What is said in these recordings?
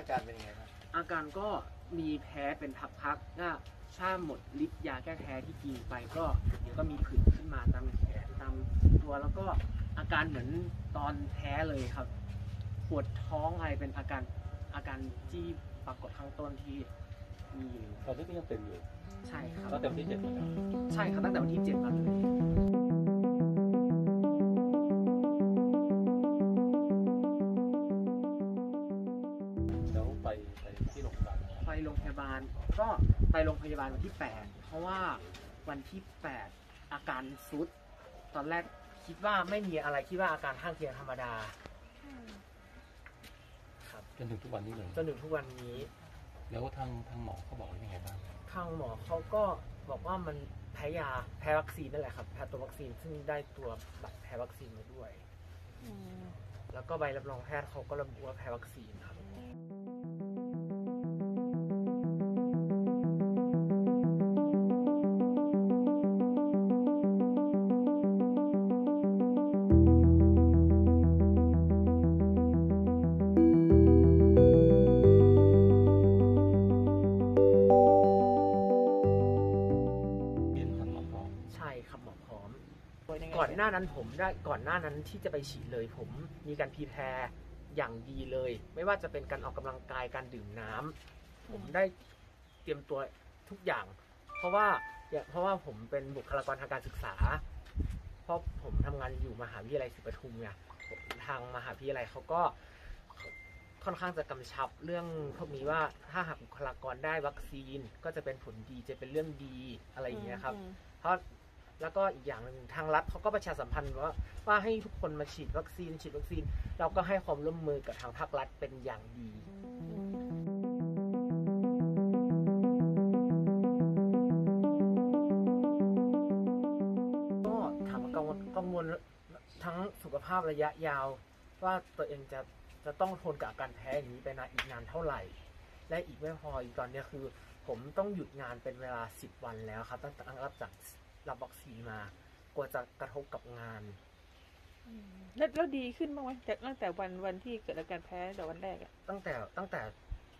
อาการเป็นยังไงครับอาการก็มีแพ้เป็นพักๆก็ถ้าหมดฤทธิ์ยาแก้แพ้ที่กินไปก็เดี๋ยวก็มีผื่นขึ้นมาตามแขนตามตัวแล้วก็อาการเหมือนตอนแพ้เลยครับปวดท้องอะไรเป็นอาการที่ปรากฏข้างต้นที่มีอยู่ตอนนี้ก็ยังเป็นอยู่ใช่ครับตั้งแต่วันที่ 7ใช่ครับตั้งแต่วันที่ 7มาเลยก็ไปโรงพยาบาลวันที่ 8เพราะว่าวันที่ 8อาการซุดตอนแรกคิดว่าไม่มีอะไรคิดว่าอาการข้างเคียงธรรมดาครับจนถึงทุกวันนี้เลยจนถึงทุกวันนี้แล้วทางหมอเขาบอกยังไงบ้างทางหมอเขาก็บอกว่ามันแพ้ยาแพ้วัคซีนนั่นแหละครับแพ้ตัววัคซีนซึ่งได้ตัวบัตรแพ้วัคซีนมาด้วยแล้วก็ใบรับรองแพทย์เขาก็ระบุว่าแพ้วัคซีนครับก่อนหน้านั้นผมได้ก่อนหน้านั้นที่จะไปฉีดเลยผมมีการพรีแพร์อย่างดีเลยไม่ว่าจะเป็นการออกกำลังกายการดื่มน้ำผมได้เตรียมตัวทุกอย่างเพราะว่าผมเป็นบุคลากรทางการศึกษาเพราะผมทำงานอยู่มหาวิทยาลัยศรีปทุมไงทางมหาวิทยาลัยเขาก็ค่อนข้างจะกำชับเรื่องพวกนี้ว่าถ้าหากบุคลากรได้วัคซีนก็จะเป็นผลดีจะเป็นเรื่องดีอะไรอย่างเงี้ยครับเพราะแล้วก็อีกอย่างหนึ่งทางรัฐเขาก็ประชาสัมพันธ์ว่าให้ทุกคนมาฉีดวัคซีนเราก็ให้ความร่วมมือกับทางภาครัฐเป็นอย่างดีก็ถามกังวลทั้งสุขภาพระยะยาวว่าตัวเองจะต้องทนกับอาการแพ้อย่างนี้ไปนานอีกนานเท่าไหร่และอีกไม่พออีกตอนนี้คือผมต้องหยุดงานเป็นเวลา10 วันแล้วครับตั้งแต่รับวัคซีนมากลัวจะกระทบกับงานแล้วดีขึ้นบ้างไหมตั้งแต่วันที่เกิดอาการแพ้แต่วันแรกอะตั้งแต่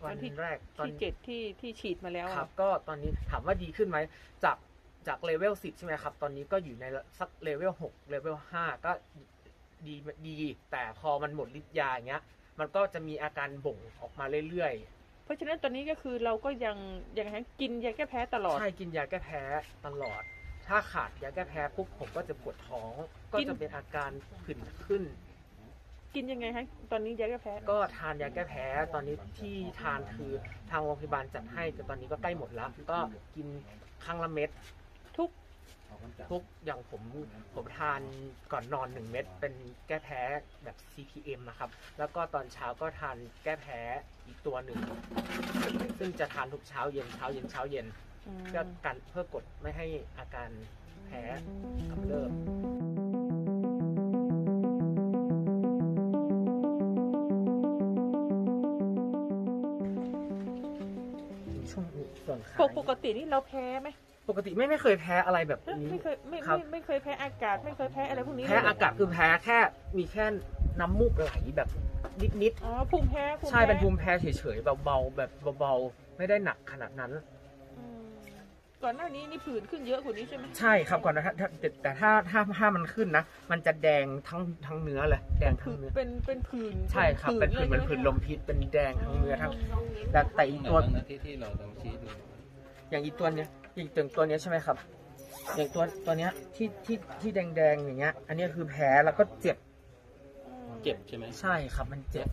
วันแรกตอนที่ 7ที่ฉีดมาแล้วครับก็ตอนนี้ถามว่าดีขึ้นไหมจากเลเวล10ใช่ไหมครับตอนนี้ก็อยู่ในสักเลเวล6เลเวล5ก็ดีแต่พอมันหมดฤทธิ์ยาอย่างเงี้ยมันก็จะมีอาการบ่งออกมาเรื่อยๆเพราะฉะนั้นตอนนี้ก็คือเราก็ยังกินยาแก้แพ้ตลอดใช่กินยาแก้แพ้ตลอดถ้าขาดยาแก้แพ้ปุ๊บผมก็จะปวดท้องก็จะเป็นอาการผื่นขึ้นกินยังไงฮะตอนนี้ยาแก้แพ้ก็ทานยาแก้แพ้ตอนนี้ที่ทานคือทางโรงพยาบาลจัดให้แต่ตอนนี้ก็ใกล้หมดแล้วก็กินครั้งละเม็ดทุกอย่างผมทานก่อนนอน1 เม็ดเป็นแก้แพ้แบบ CPM นะครับแล้วก็ตอนเช้าก็ทานแก้แพ้อีกตัวหนึ่งซึ่งจะทานทุกเช้าเย็นก็กันเพื่อกดไม่ให้อาการแพ้กำเริบปกตินี่เราแพ้ไหมปกติไม่เคยแพ้อะไรแบบนี้ไม่เคยแพ้อากาศไม่เคยแพ้อะไรพวกนี้แพ้อากาศคือแพ้แค่มีแค่น้ำมูกไหลแบบนิดอ๋อภูมิแพ้ใช่เป็นภูมิแพ้เฉยๆเบาไม่ได้หนักขนาดนั้นก่อนหน้านี้นี่ผื่นขึ้นเยอะกว่านี้ใช่ไหมใช่ครับก่อนนะแต่ถ้ามันขึ้นนะมันจะแดงทั้งเนื้อเลยแดงทั้งเนื้อเป็นผื่นใช่ครับเป็นผื่นเหมือนผื่นลมพิษเป็นแดงทั้งเนื้อทั้งแต่อีกตัวที่เราต้องชี้ดูอย่างอีกตัวเนี้ยใช่ไหมครับอย่างตัวเนี้ยที่แดงอย่างเงี้ยอันนี้คือแผลแล้วก็เจ็บใช่ไหมใช่ครับมันเจ็บ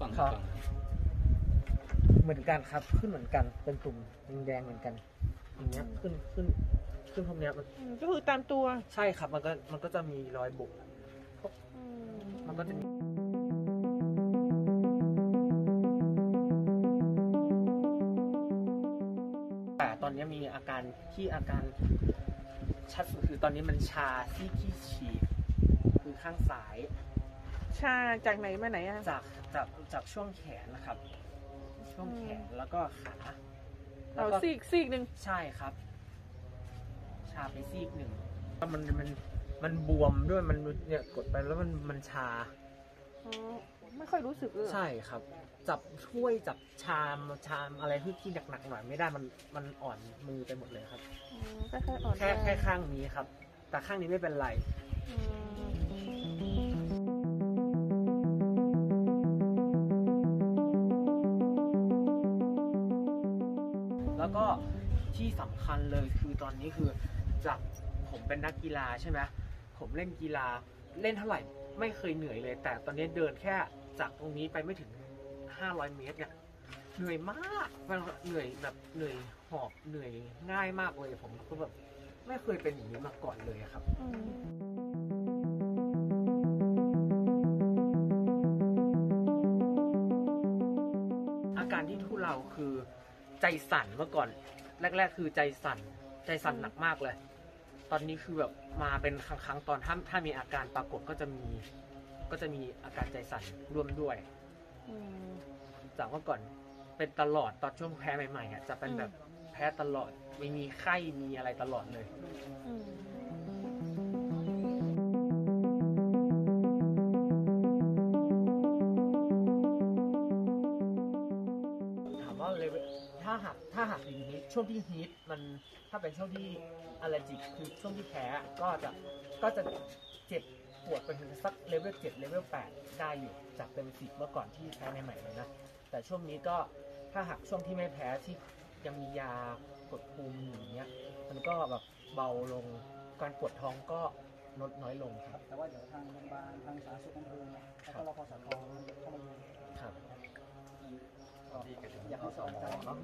เหมือนกันครับขึ้นเหมือนกันเป็นตุ่มแดงเหมือนกันอย่างเงี้ยขึ้นพวกเนี้ยมันก็คือตามตัวใช่ครับมันก็จะมีรอยบุกมันก็จะมีแต่ตอนนี้มีอาการที่อาการชัดสุดคือตอนนี้มันชาซี่ที่ฉีกคือข้างซ้ายชาจากไหนมาไหนอะจากช่วงแขนนะครับช่วงแขนแล้วก็ขาเราซีกหนึ่งใช่ครับชาไปซีกหนึ่งแล้วมันบวมด้วยมันเนี่ยกดไปแล้วมันชา ไม่ค่อยรู้สึกเลยใช่ครับจับถ้วยจับชามอะไรที่หนักๆหน่อยไม่ได้มันอ่อนมือไปหมดเลยครับแค่ข้างนี้ครับแต่ข้างนี้ไม่เป็นไรแล้วก็ที่สำคัญเลยคือตอนนี้คือจากผมเป็นนักกีฬาใช่ไหมผมเล่นกีฬาเล่นเท่าไหร่ไม่เคยเหนื่อยเลยแต่ตอนนี้เดินแค่จากตรงนี้ไปไม่ถึง500 เมตรเนี่ยเหนื่อยมากเหนื่อยแบบเหนื่อยหอบเหนื่อยง่ายมากเลยผมก็แบบไม่เคยเป็นอย่างนี้มาก่อนเลยครับอาการที่ทุเลาคือใจสั่นเมื่อก่อนแรกๆคือใจสั่นหนักมากเลยตอนนี้คือแบบมาเป็นครั้งๆตอนถ้ามีอาการปรากฏก็จะมีอาการใจสั่นร่วมด้วยจากเมื่อก่อนเป็นตลอดตอนช่วงแพ้ใหม่ๆอ่ะจะเป็นแบบแพ้ตลอดไม่มีไข้มีอะไรตลอดเลยถามว่าเลยถ้าหากอยู่ในช่วงที่ฮีทมันถ้าเป็นช่วงที่อัลเลอร์จิกคือช่วงที่แพ้ก็จะเจ็บปวดไปถึงสักเลเวล7เลเวล8ได้อยู่จากเต็ม10เมื่อก่อนที่แพ้ใหม่ๆเลยนะแต่ช่วงนี้ก็ถ้าหากช่วงที่ไม่แพ้ที่ยังมียากดภูมิอย่างเงี้ยมันก็แบบเบาลงการปวดท้องก็ลดน้อยลงครับแต่ว่าเดี๋ยวทางโรงพยาบาลทางสาธารณสุขอำเภอแล้วก็รพสท.เข้ามาดูครับอยากให้สอบถาม